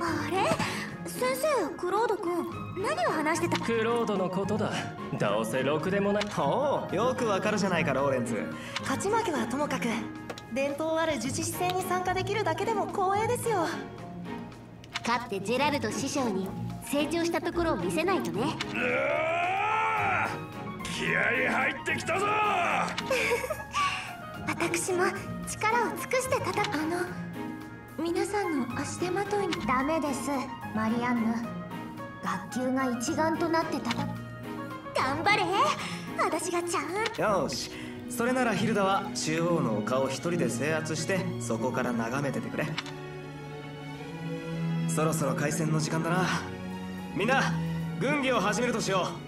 あれ、先生、クロード君、何を話してた？クロードのことだ。どうせろくでもない。ほう、よくわかるじゃないか、ローレンズ。勝ち負けはともかく、伝統ある呪師戦に参加できるだけでも光栄ですよ。勝ってジェラルド師匠に成長したところを見せないとね。気合い入ってきたぞ。私も力を尽くして皆さんの足手まといに。ダメです、マリアンヌ。学級が一丸となって頑張れ、私がちゃん。よし、それならヒルダは中央の丘を一人で制圧して、そこから眺めててくれ。そろそろ開戦の時間だな。みんな、軍議を始めるとしよう。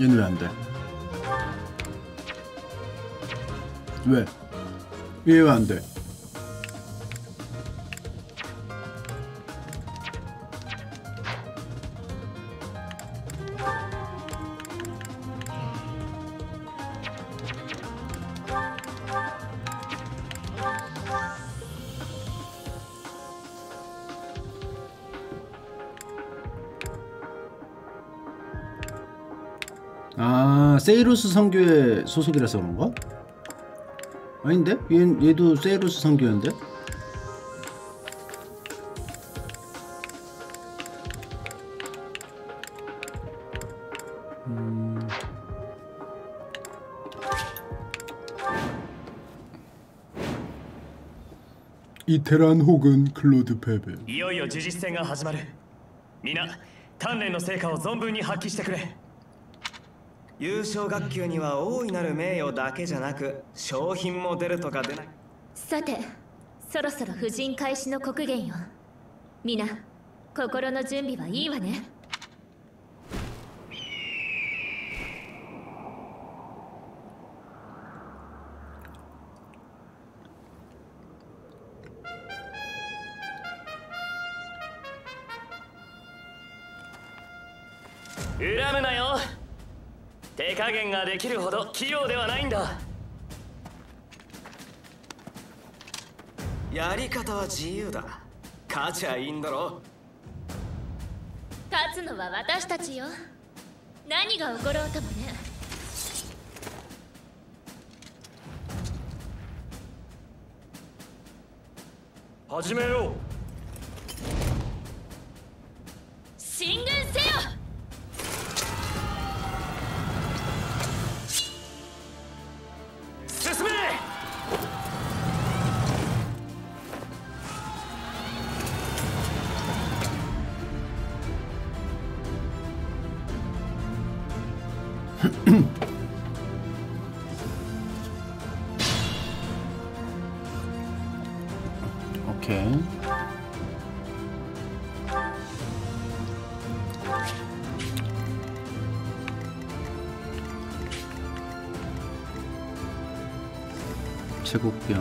얘는 왜 안 돼? 왜? 얘 왜 안 돼? 세이루스 성교의 소속이라서 그런가? 아닌데? 얘도 세이루스 성교인데? 이테란 혹은 클로드 페베. いよいよ呪術戦が始まる。みんな、鍛錬の成果を存分に発揮してくれ。 優勝学級には大いなる名誉だけじゃなく、賞品も出るとか出ない。さて、そろそろ婦人開始の刻限よ。みんな、心の準備はいいわね。恨むなよ。 手加減ができるほど器用ではないんだ。やり方は自由だ。勝ちゃいいんだろ。勝つのは私たちよ。何が起ころうともね。始めよう。進軍せよ。 제국병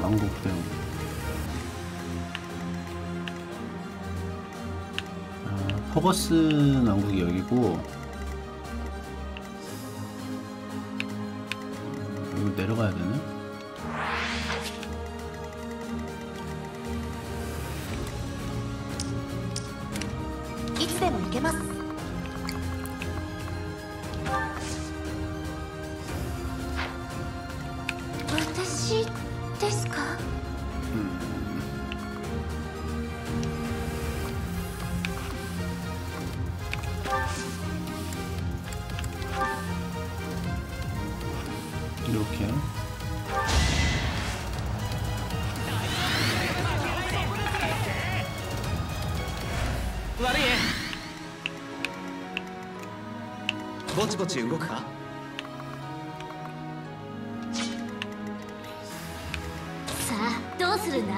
왕국병. 아, 퍼거스 왕국이 여기고, 이거 내려가야 되네. つでもいけます。私ですか？ロケン。悪いね。ぼちぼち動くか？さあどうするんだ？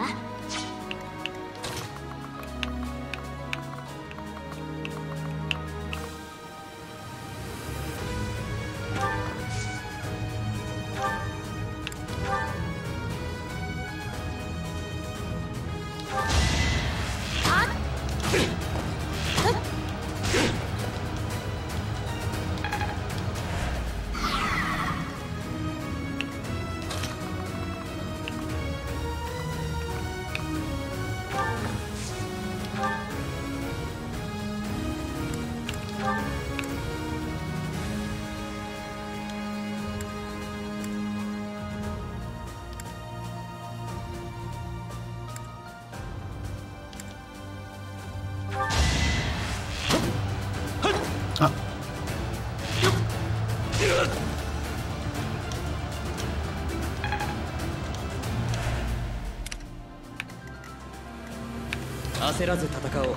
焦らず戦おう。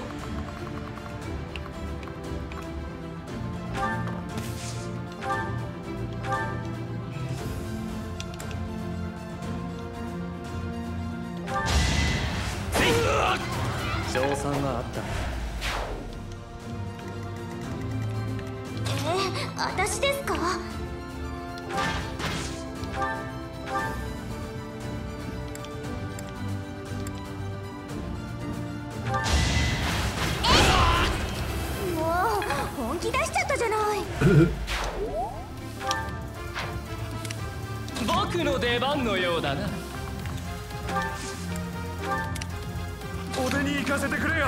勝算はあった。私ですか？引き出しちゃったじゃない僕の出番のようだな。俺に行かせてくれよ。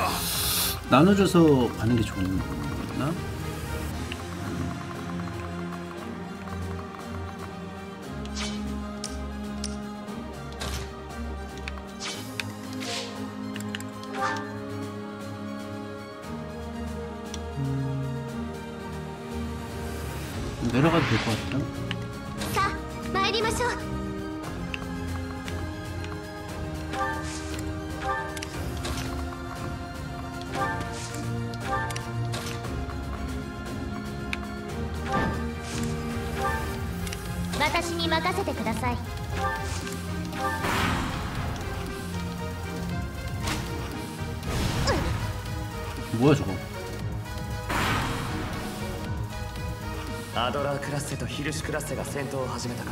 나눠줘서가는게좋은거나내려가도될것같아자参りましょう。私に任せてください。뭐야저거アドラークラッセとヒルシュクラッセが戦闘を始めたか。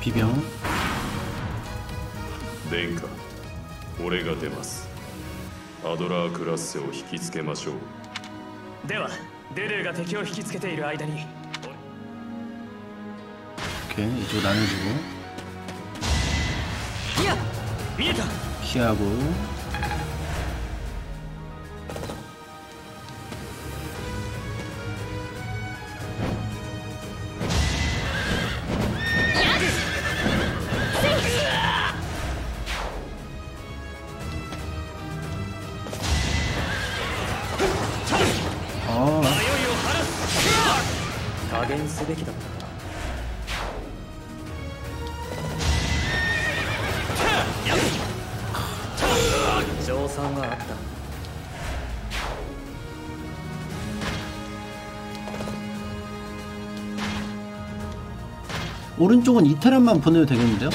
비병殿下、俺が出ます。アドラークラッセを引きつけましょう。では、デルーが敵を引きつけている間に。오케이, 이쪽나눠주고. 야, 미쳤다. 피하고. 오른쪽은 이태란만 보내도 되겠는데요?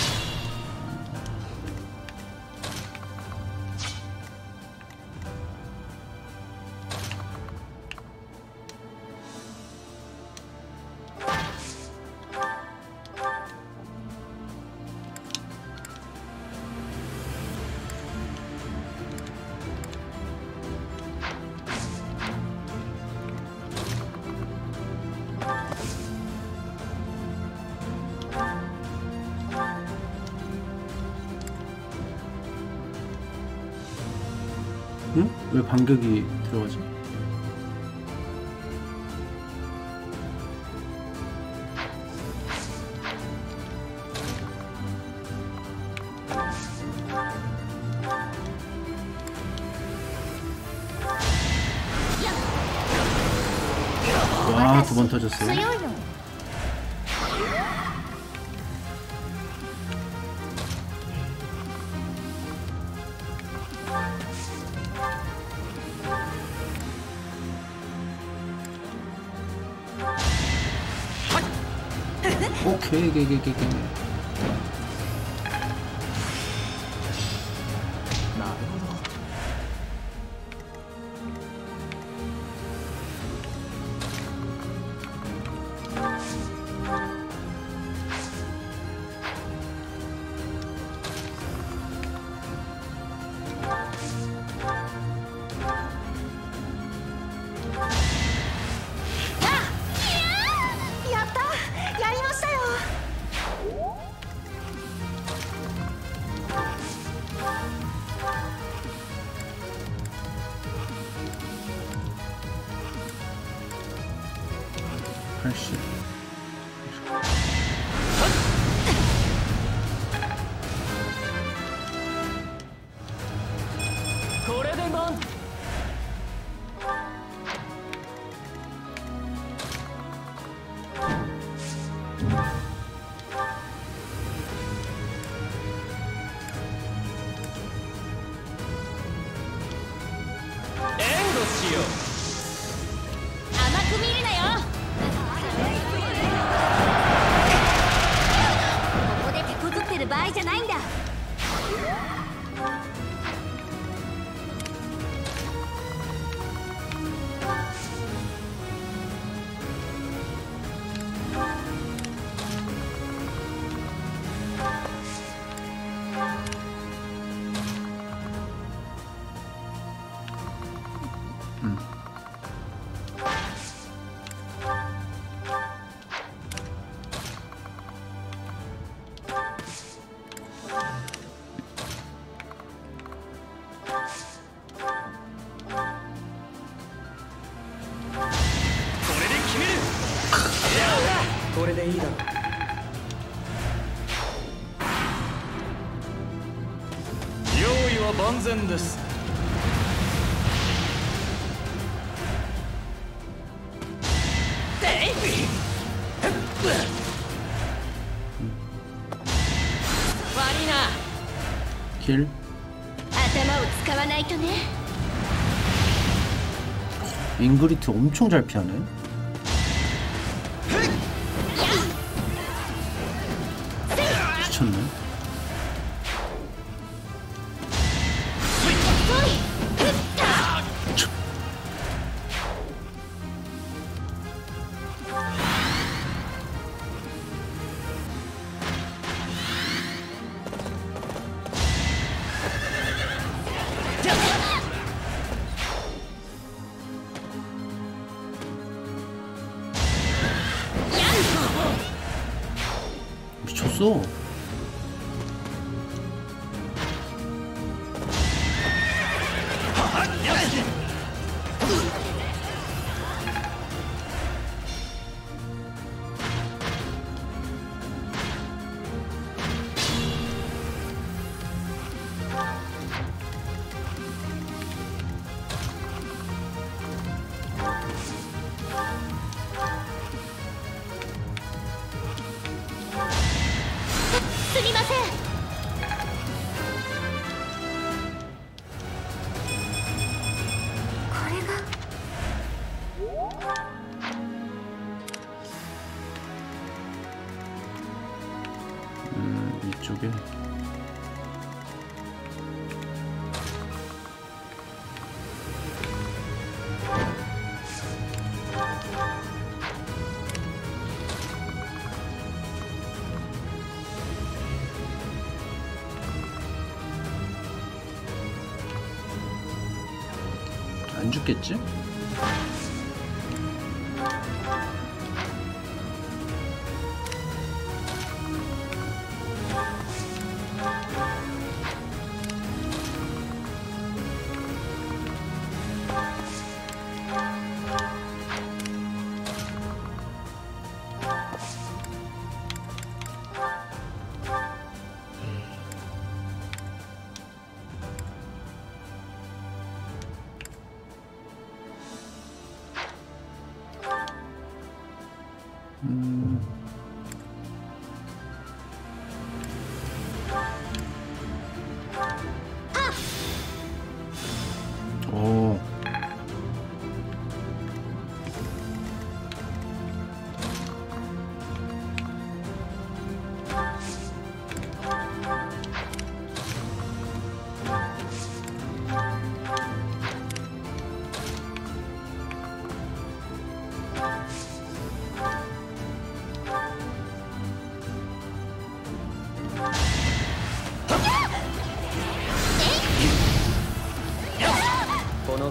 왜 반격이 들어가지? 와, 두 번 터졌어요. 오케이, 오케이. です。悪いな。キル。頭を使わないとね。イングリッド엄청 잘 피하네。 미쳤네。 미쳤어. 이쪽에 안 죽겠지?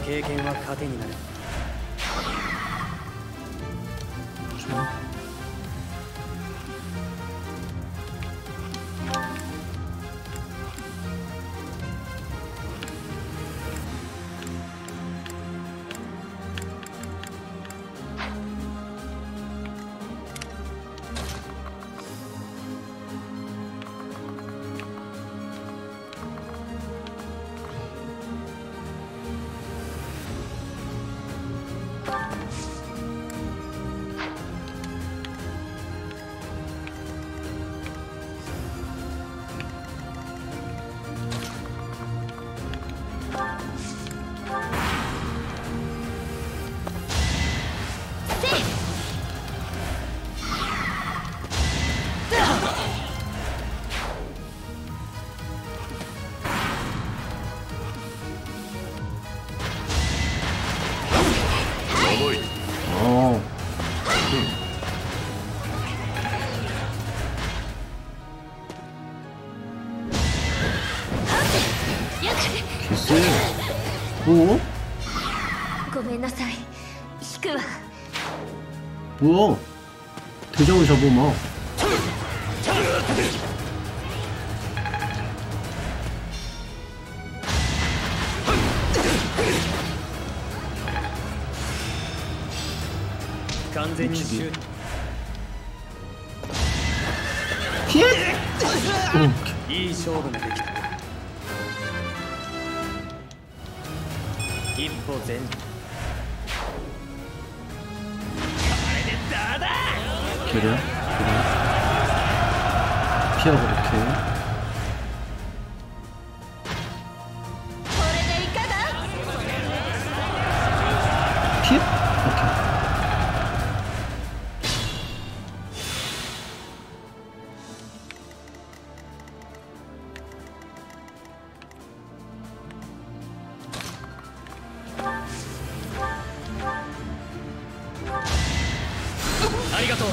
経験は糧になる。ごめんなさい、引くわ。우와, 대장을 잡아마. 미치기. 이 싸움은. 一歩前進。これでピアゴだけ。 ありがとう。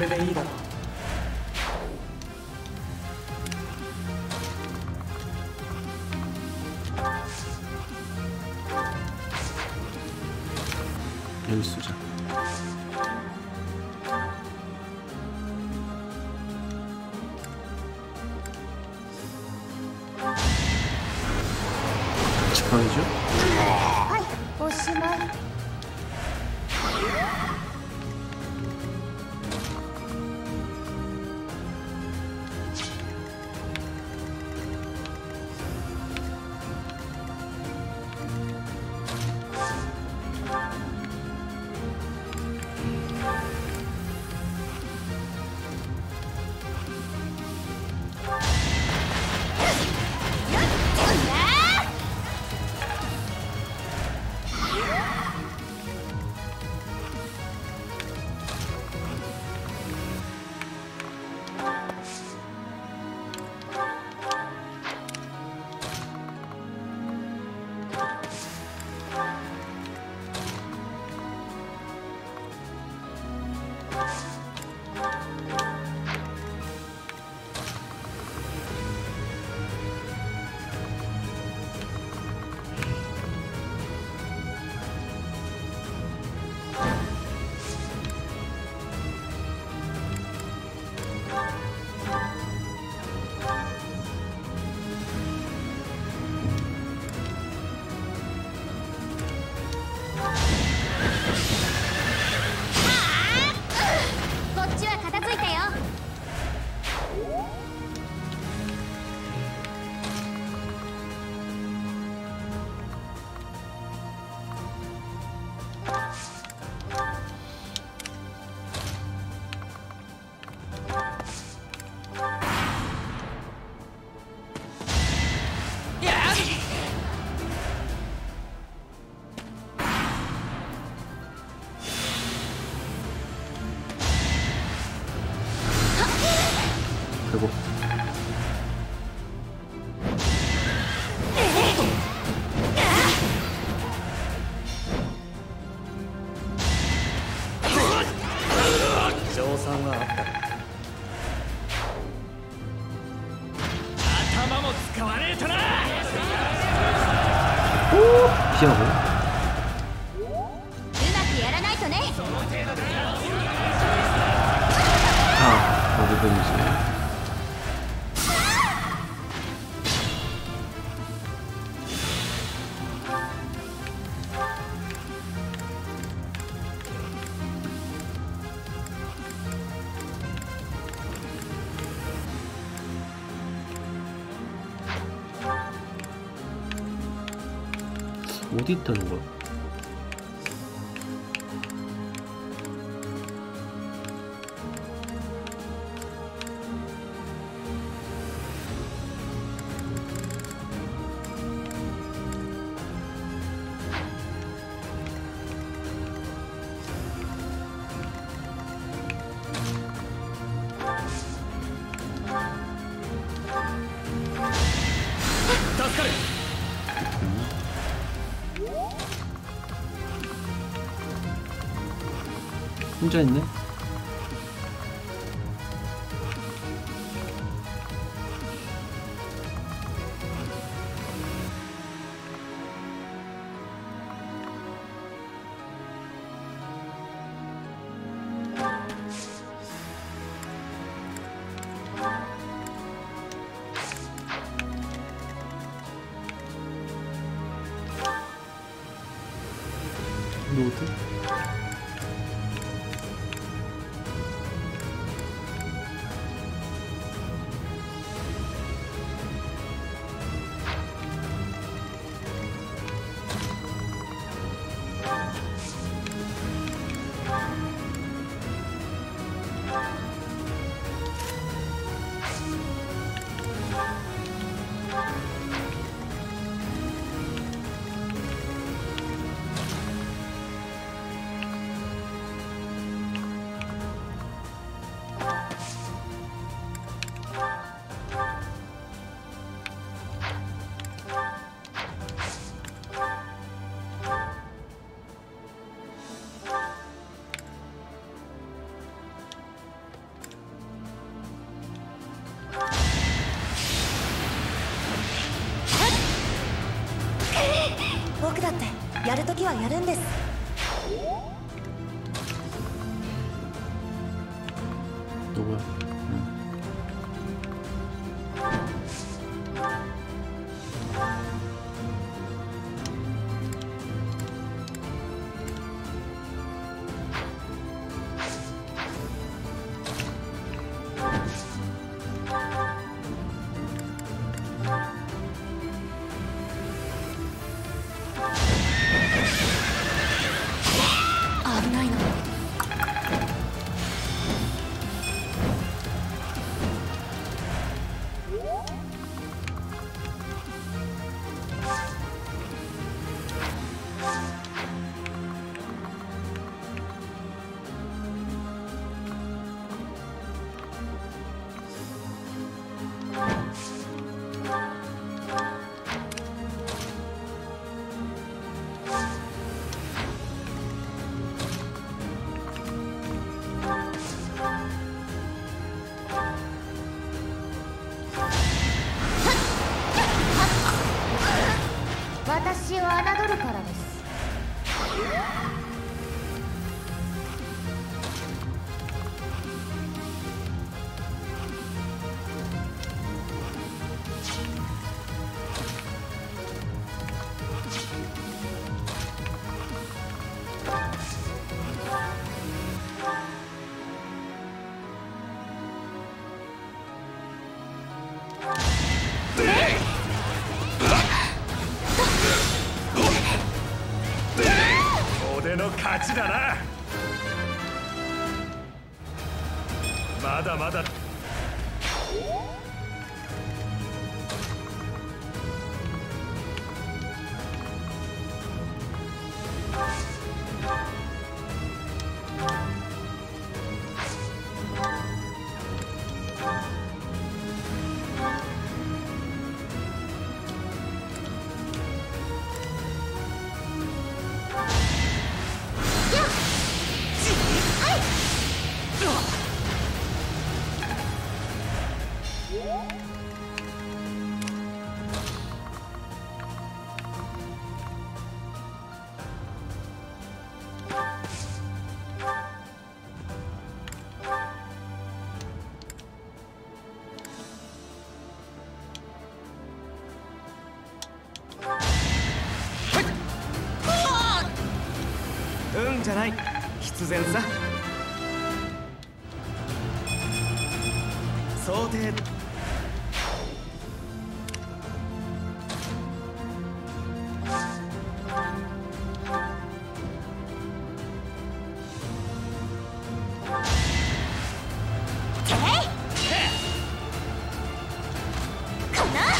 俺でいいだろう。여기 쓰자. 직방이죠? 오시마. 어디 있다는 거야? 혼자 있네? はやるんです。どこだ、私を侮るからです。勝ちだな。まだまだじゃない、必然さ。想定。かな。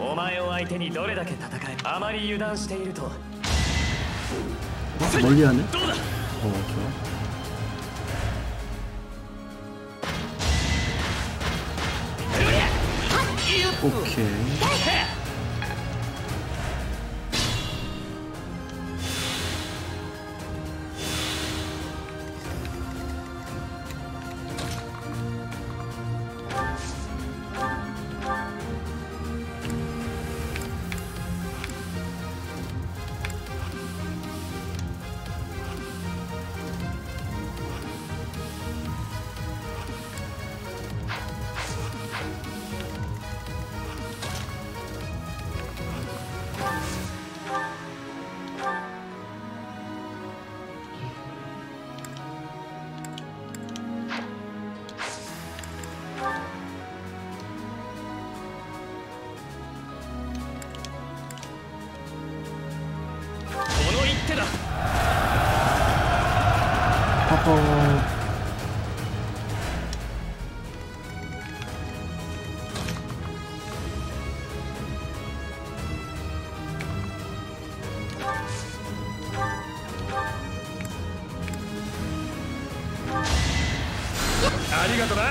お前を相手にどれだけ戦え、あまり油断していると。どうだ。オッケー。りがとな。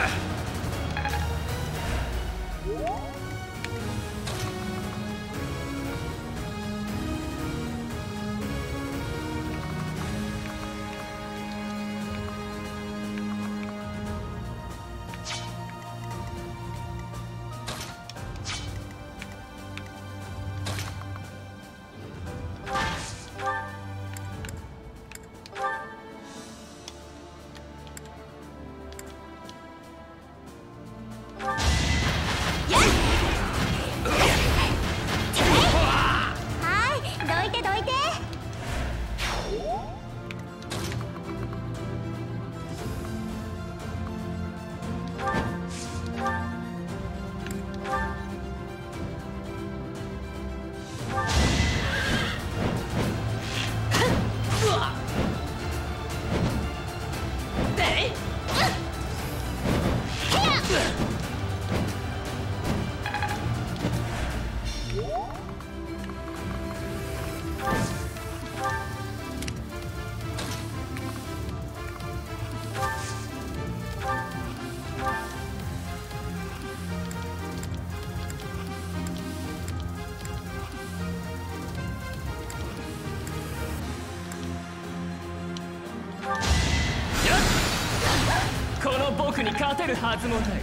僕に勝てるはずもない。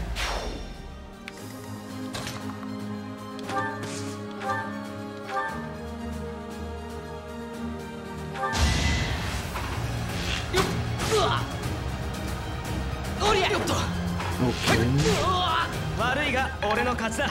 おりゃよっと。悪いが俺の勝ちだ。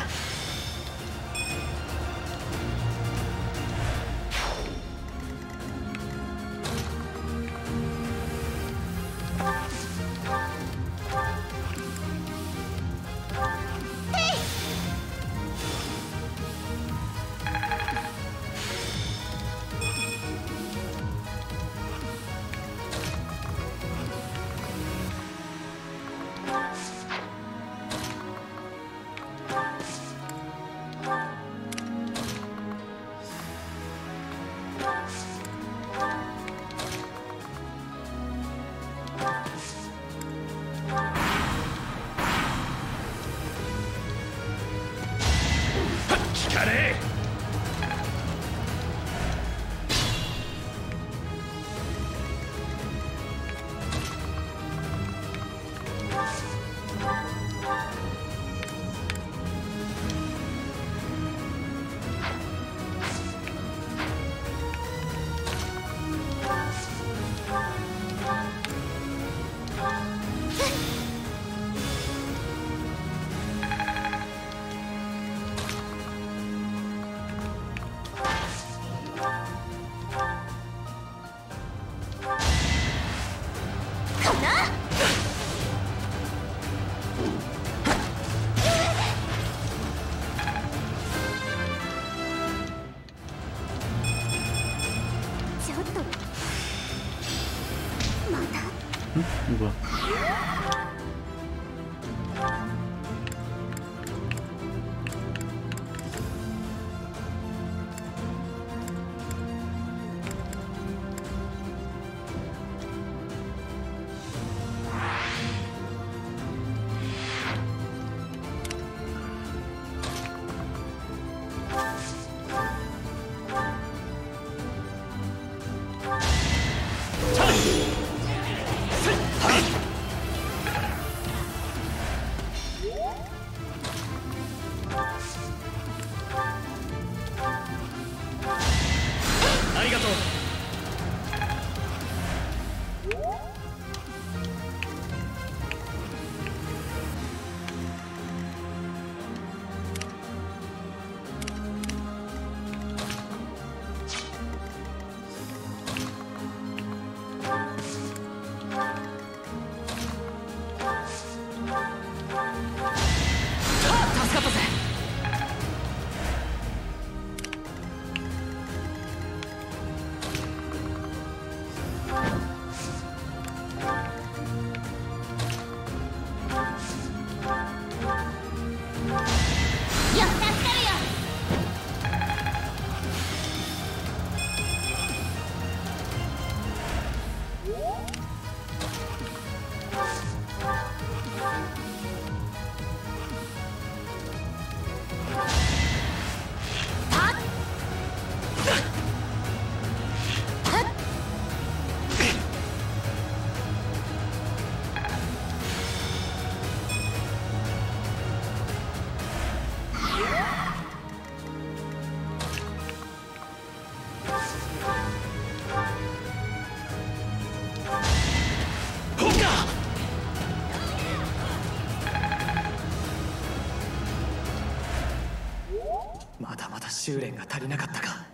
修練が足りなかったか。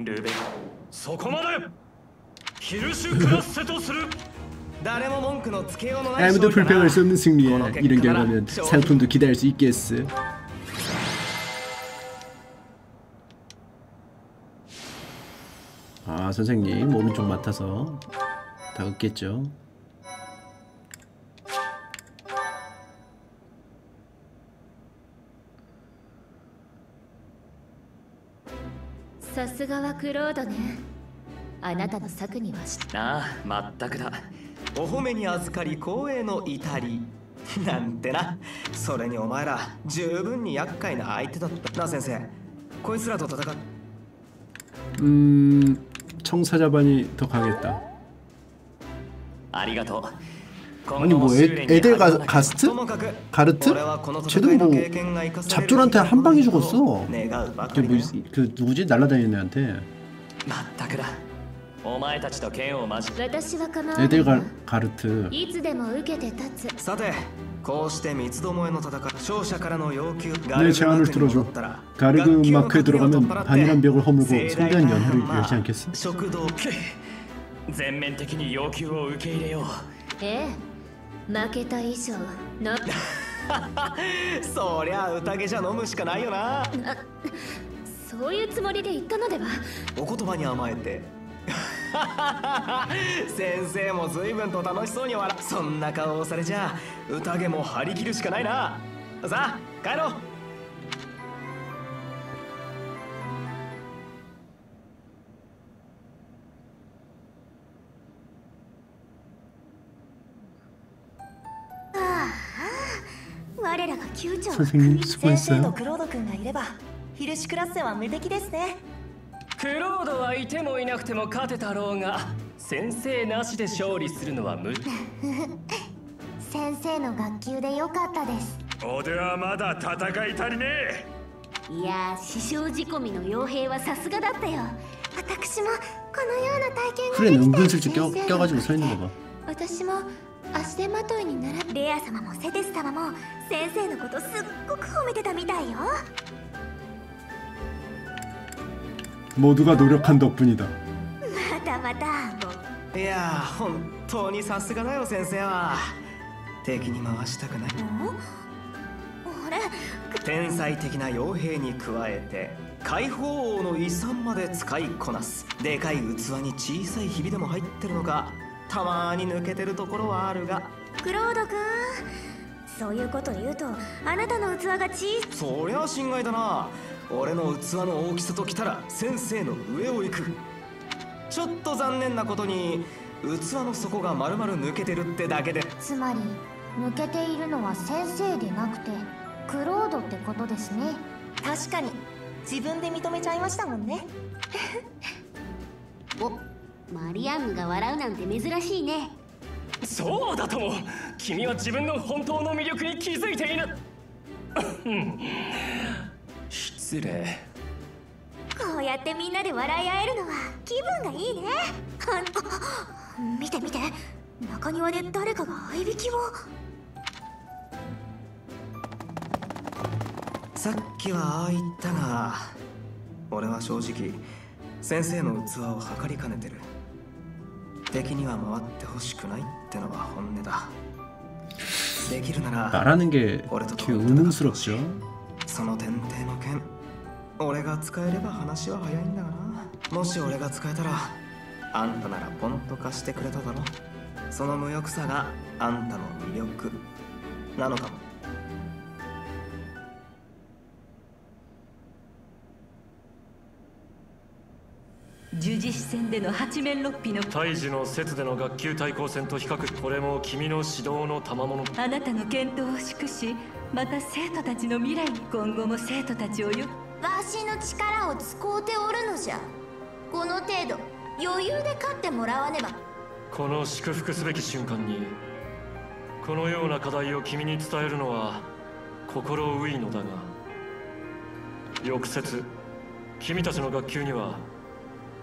ルベ、そこまで。ヒルシュクラッセとする。誰も文句のつけようのない。I'm the propeller, so missing me. 이런 경우는 상품도 기대할 수 있겠어. 아, 선생님 몸이 좀 맡아서 다 웃겠죠.さすがはクロードね。あなたの策にはし。ああ、全くだ。お褒めに預かり光栄の至りなんてな。それにお前ら十分に厄介な相手だったな。先生、こいつらと戦う。청사자반이더강했다。ありがとう。아니뭐애들 가스트? 가르트? 쟤도 뭐 잡졸한테 한 방에 죽었어. 그 누구지? 날라다니는 애한테. 애들 가르트. 내 제안을 들어줘. 가르그 마크에 들어가면 반이란 벽을 허물고 성대한 연회를 열지 않겠어? 負けた以上なそりゃ宴じゃ飲むしかないよな。そういうつもりで言ったのでは。お言葉に甘えて先生も随分と楽しそうに笑。そんな顔をされちゃ宴も張り切るしかないな。さあ帰ろう。선생님 수고했어요. 그래, 은근슬쩍 껴가지고 서 있는 거 봐. 足手まといにならレア様もセテス様も先生のことすっごく褒めてたみたいよ。모두가노력한덕분이다。またまた。いや本当にさすがだよ先生は。敵に回したくない。天才的な傭兵に加えて解放王の遺産まで使いこなす。でかい器に小さいひびでも入ってるのか。たまに抜けてるところはあるが。クロード君、そういうこと言うとあなたの器が小さ。そりゃ心外だな。俺の器の大きさときたら先生の上を行く。ちょっと残念なことに器の底が丸々抜けてるってだけで。つまり抜けているのは先生でなくてクロードってことですね。確かに自分で認めちゃいましたもんねお。マリアンヌが笑うなんて珍しいね。そうだとも。君は自分の本当の魅力に気づいている失礼。こうやってみんなで笑い合えるのは気分がいいね。見て見て、中庭で誰かが合いびきを。さっきはああ言ったが、俺は正直先生の器を測りかねてる。敵には回ってほしくないってのは本音だ。できるなら말하는게 되게 의문스럽죠。その天帝の剣、俺が使えれば話は早いんだがな。もし俺が使えたら、あんたならポンと貸してくれただろ。その無欲さがあんたの魅力なのかも。十字視線での八面六臂の胎児の節での学級対抗戦と比較。これも君の指導の賜物。あなたの検討を祝し、また生徒たちの未来に。今後も生徒たちをよ。わしの力を使うておるのじゃ。この程度余裕で勝ってもらわねば。この祝福すべき瞬間にこのような課題を君に伝えるのは心ういのだが、翌節君たちの学級には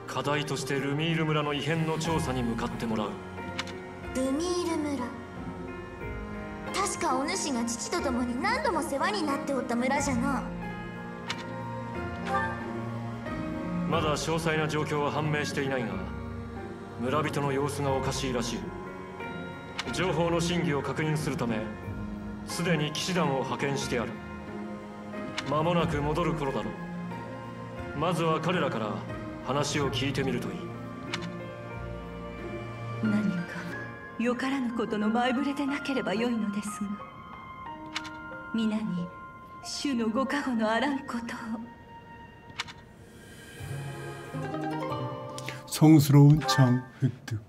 課題としてルミール村の異変の調査に向かってもらう。ルミール村、確かお主が父と共に何度も世話になっておった村じゃな。まだ詳細な状況は判明していないが、村人の様子がおかしいらしい。情報の真偽を確認するため、すでに騎士団を派遣してある。間もなく戻る頃だろう。まずは彼らから話を聞いてみるといい。何かよからぬことの前触れでなければよいのですが、皆に主のご加護のあらんことを。 성스러운 장 획득.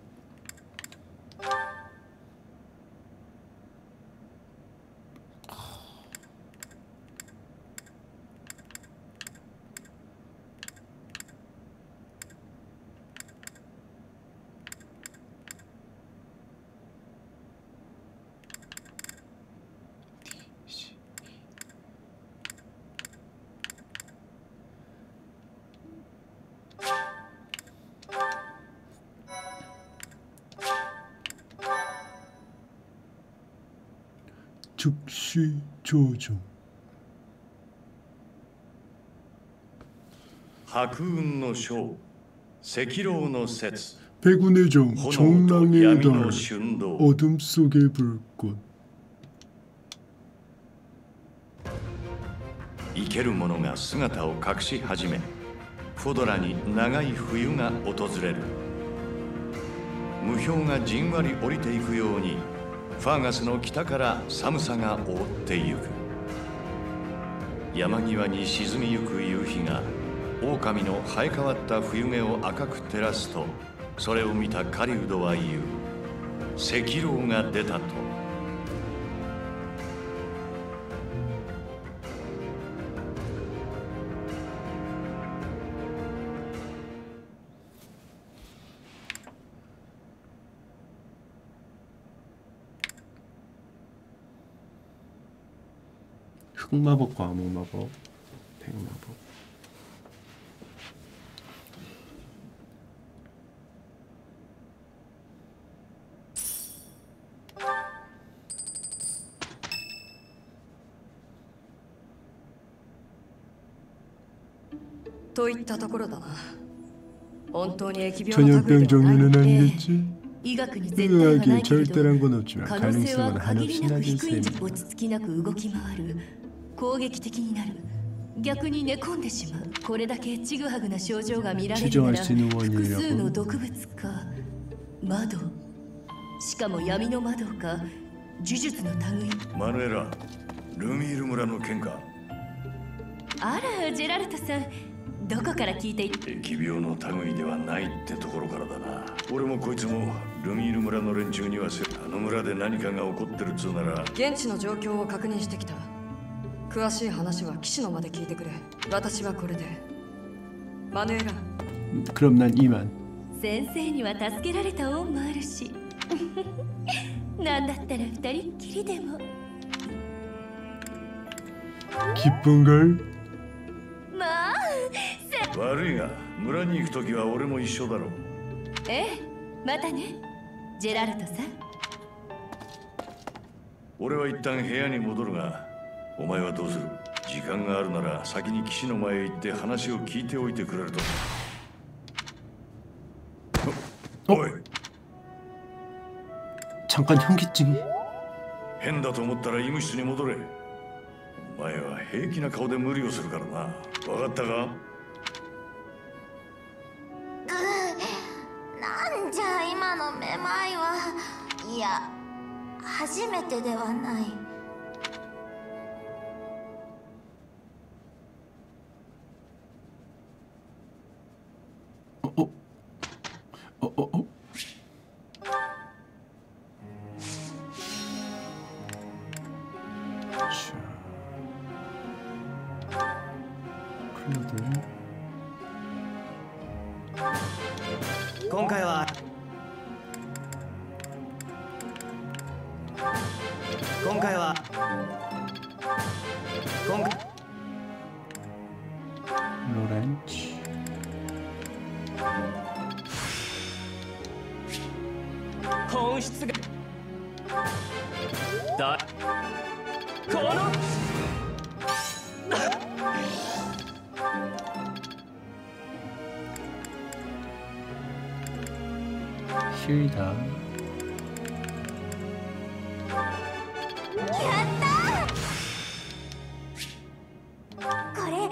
즉시 조정. 白雲の章赤狼の説 백운의 정, 정랑의 달, 어둠 속의 불꽃. 生ける者が姿を隠し始め、フォドラに長い冬が訪れる。霧氷がじんわり降りていくように ファーガスの北から寒さが覆ってゆく。山際に沈みゆく夕日が狼の生え変わった冬毛を赤く照らすと、それを見た狩人は言う。赤狼が出たと。흑마법과 암흑마법, 백마법. 전염병 종류는 아니겠지? 의학이 절대란 건 없지만 가능성은 한없이 낮은 셈이다. 攻撃的になる。逆に寝込んでしまう。これだけちぐはぐな症状が見られるなら、複数の毒物か窓、しかも闇の窓か呪術の類。マヌエラ、ルミール村の件か。あら、ジェラルトさん、どこから聞いていて。疫病の類ではないってところからだな。俺もこいつもルミール村の連中にはあの村で何かが起こってるっつうなら。現地の状況を確認してきた。 詳しい話は騎士のまで聞いてくれ。私はこれで。マヌエラ。先生には助けられた恩もあるし。なんだったら二人っきりでも。まあ、悪いが、村に行くときは俺も一緒だろう。ええ、またね、ジェラルトさん。俺は一旦部屋に戻るが。 お前はどうする？時間があるなら先に騎士の前へ行って話を聞いておいてくれると。おい。잠깐 현기증이。変だと思ったら医務室に戻れ。お前は平気な顔で無理をするからな。分かったか？なんじゃ今のめまいは。いや、初めてではない。 今回はロレンチ本質がだこのしいな。やったー。これ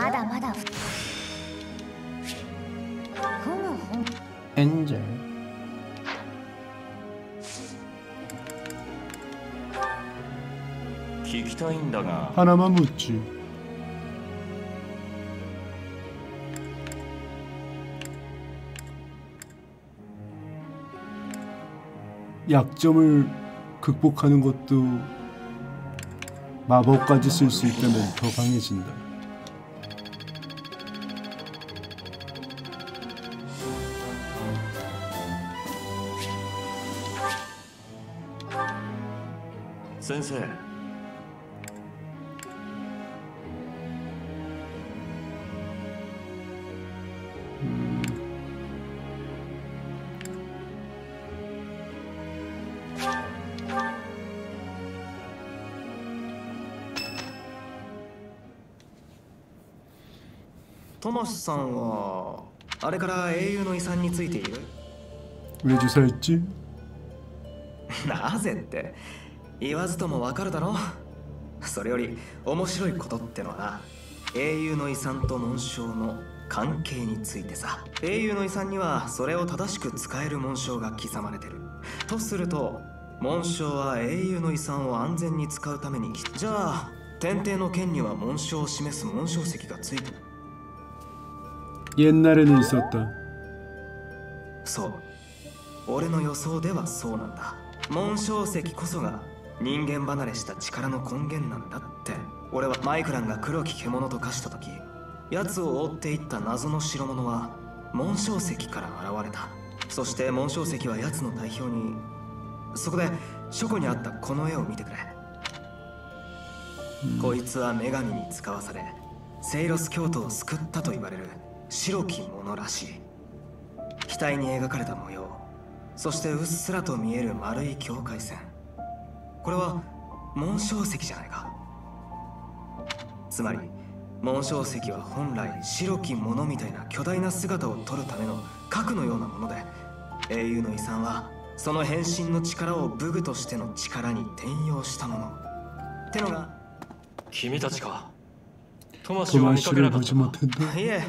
まだエンジェル聞きたいんだが、ハナマムチ약점을극복하는것도마법까지쓸수있다면더강해진다。先生、トマスさんはあれから英雄の遺産についている？ウェジサイチ？なぜって言わずともわかるだろう。それより面白いことってのはな、英雄の遺産と紋章の関係についてさ。英雄の遺産にはそれを正しく使える紋章が刻まれてるとすると、紋章は英雄の遺産を安全に使うために。じゃあ天帝の剣には紋章を示す紋章石がついてる。옛날에는 있었다。そう、俺の予想ではそうなんだ。紋章石こそが人間離れした力の根源なんだって。俺はマイクランが黒き獣と化した時、奴を追っていった謎の代物は紋章石から現れた。そして紋章石は奴の代表に。そこで書庫にあったこの絵を見てくれ。こいつは女神に使わされセイロス教徒を救ったと言われる白き者らしい。額に描かれた模様、そしてうっすらと見える丸い境界線、これは紋章石じゃないか。つまり紋章石は本来白きものみたいな巨大な姿を撮るための核のようなもので、英雄の遺産はその変身の力を武具としての力に転用したものってのが。君たちか。トマシを見かけなかった。いえ、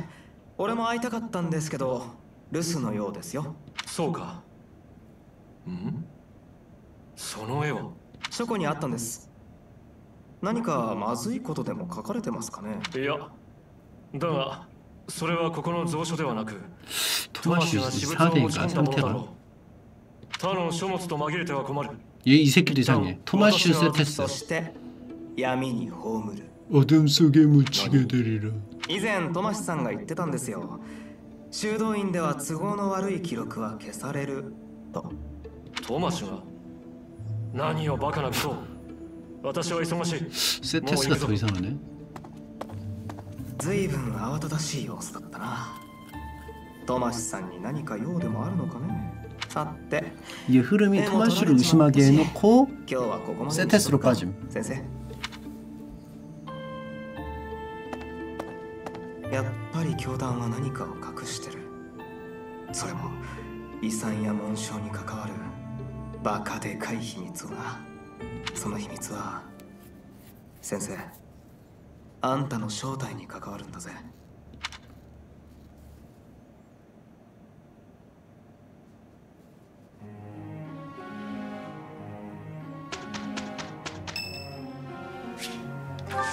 俺も会いたかったんですけど留守のようですよ。そうか。ん？その絵は書庫にあったんです。何かまずいことでも書かれてますかね？いや、だがそれはここの蔵書ではなく、トマシが私物を持ち込んだものだろう。他の書物と紛れては困る。いや、いい새끼들이상해。トマシのテスト。そして闇に葬る。어둠속에 묻히게 되리라。以前トマシさんが言ってたんですよ。修道院では都合の悪い記録は消されると。トマシは何をバカなことを。私は忙しい。もう行くぞ。ずいぶん慌ただしい様子だったな。トマシさんに何か用でもあるのかね。さて、ユフルミトマシル失まげのこ。今日はここまで。セテスロパジム。先生。やっぱり教団は何かを隠してる。それも遺産や紋章に関わるバカでかい秘密をな。その秘密は先生、あんたの正体に関わるんだぜ。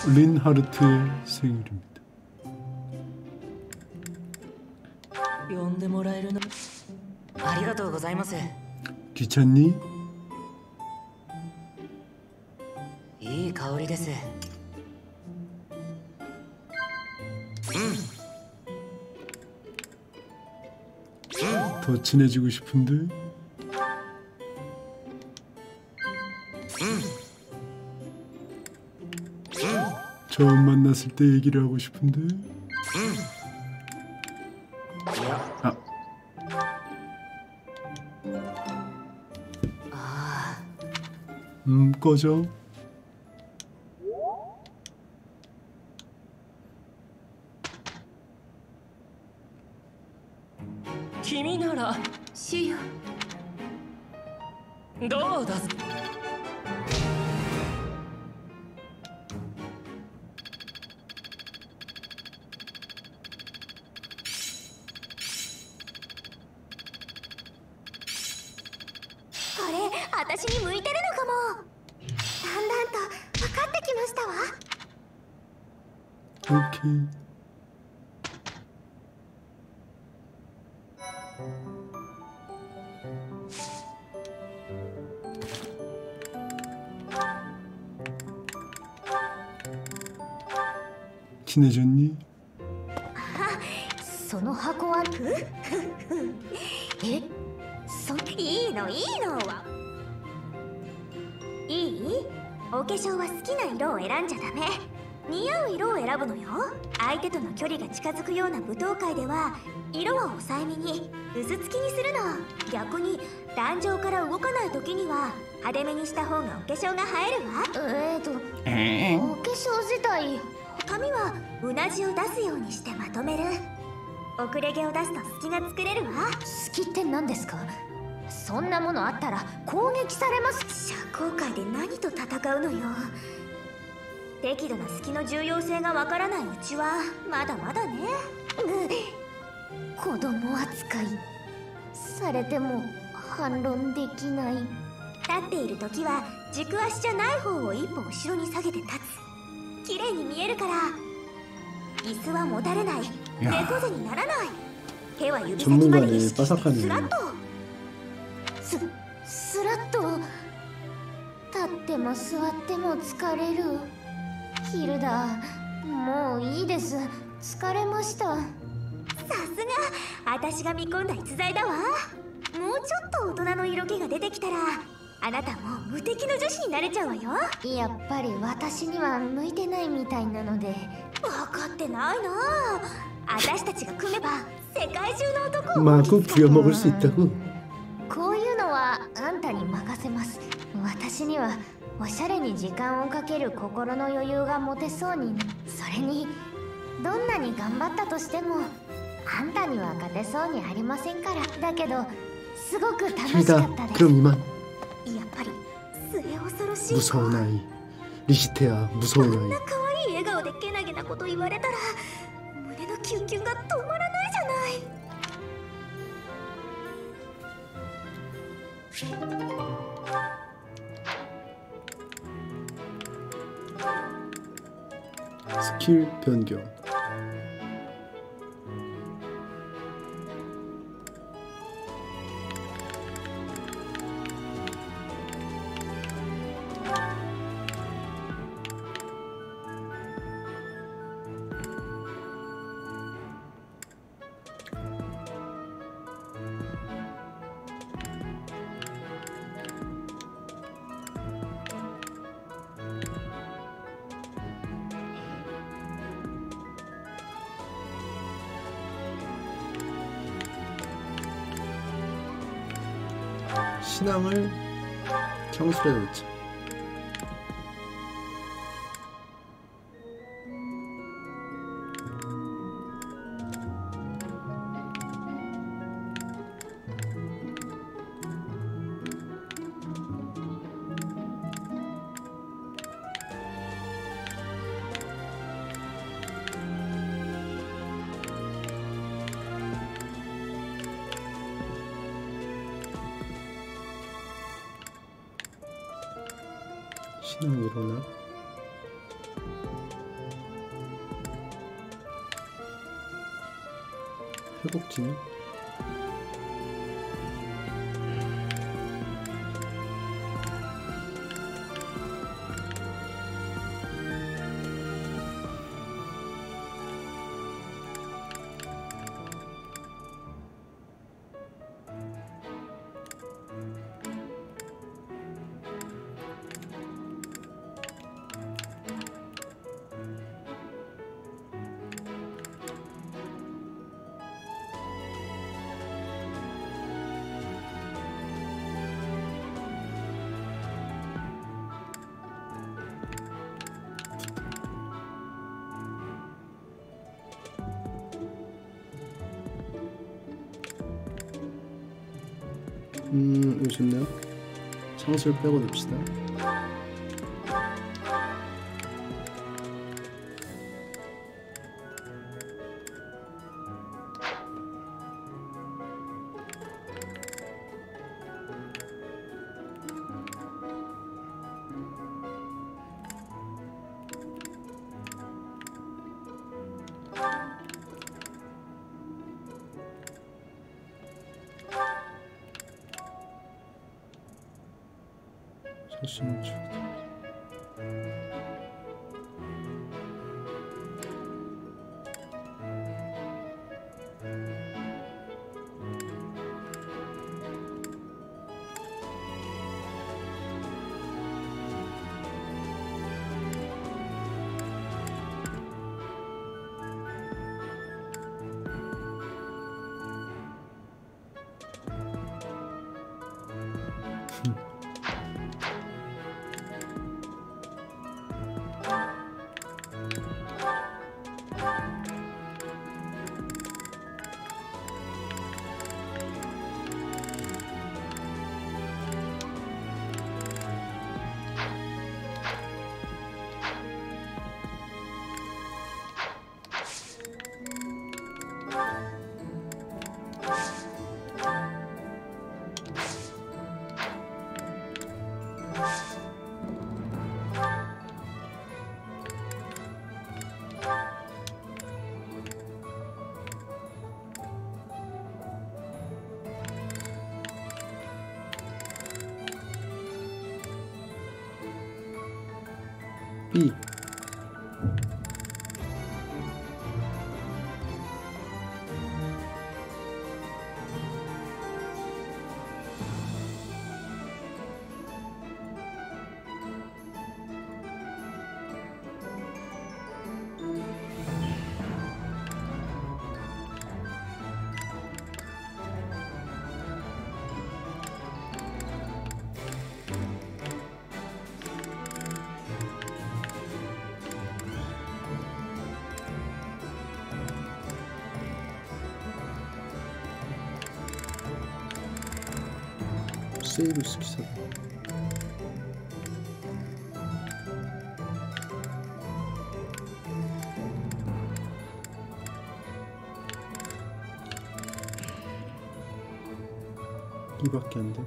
린하르트의 생일입니다. 呼んでもらえるのありがとうございます. 귀찮니? いい香りです. うん。더 친해지고 싶은데? 처음 만났을 때 얘기를 하고 싶은데. 아. 꺼져. 기미나라 시야. 너다. 親じゃに。 その箱はえ、いいのいい？お化粧は好きな色を選んじゃダメ。似合う色を選ぶのよ。相手との距離が近づくような舞踏会では色は抑えめに、薄つきにするの。逆に壇上から動かない時には派手めにした方がお化粧が映えるわ。お化粧自体、髪はうなじを出すようにしてまとめる。遅れ毛を出すと隙が作れるわ。隙って何ですか？そんなものあったら攻撃されます。社交界で何と戦うのよ。適度な隙の重要性がわからないうちはまだまだね。子供扱いされても反論できない。立っている時は軸足じゃない方を一歩後ろに下げて立つ。綺麗に見えるから。椅子はもたれない。猫背にならない。手は指先まで意識してスラッとスラッと立っても座っても疲れる。ヒルダ、もういいです。疲れました。さすが私が見込んだ逸材だわ。もうちょっと大人の色気が出てきたらあなたも無敵の女子になれちゃうわよ。やっぱり私には向いてないみたいなので。分かってないな。私たちが組めば世界中の男を。マーク気を守るしったく。こういうのはあんたに任せます。私にはおしゃれに時間をかける心の余裕が持てそうに、それにどんなに頑張ったとしてもあんたには勝てそうにありませんから。だけどすごく楽しかったです。 무서운 아이 리시테야. 무서운 아이. 스킬 변경. 신앙을 경솔해 놓자. 신앙 일어나. 회복지는 이거 좋네요. 창술 빼고 냅시다. B 세이브 시키자. 이밖에 안 돼.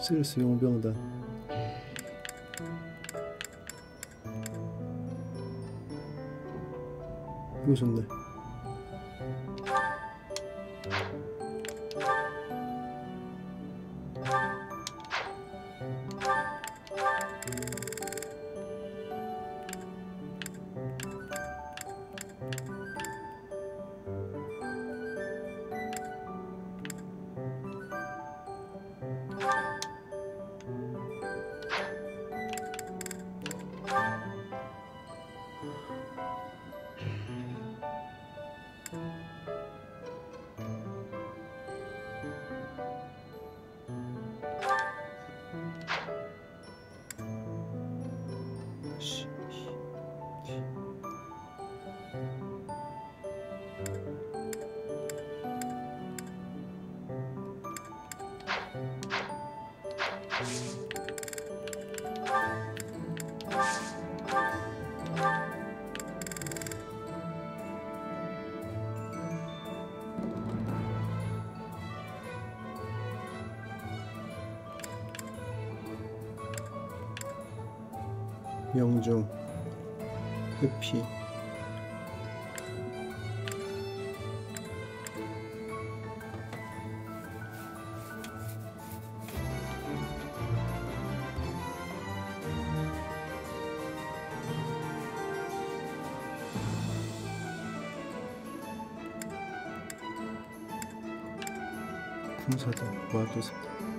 스트레스 용병단 이거 좋네. 영종, 흡히, 군사다, 와도사다.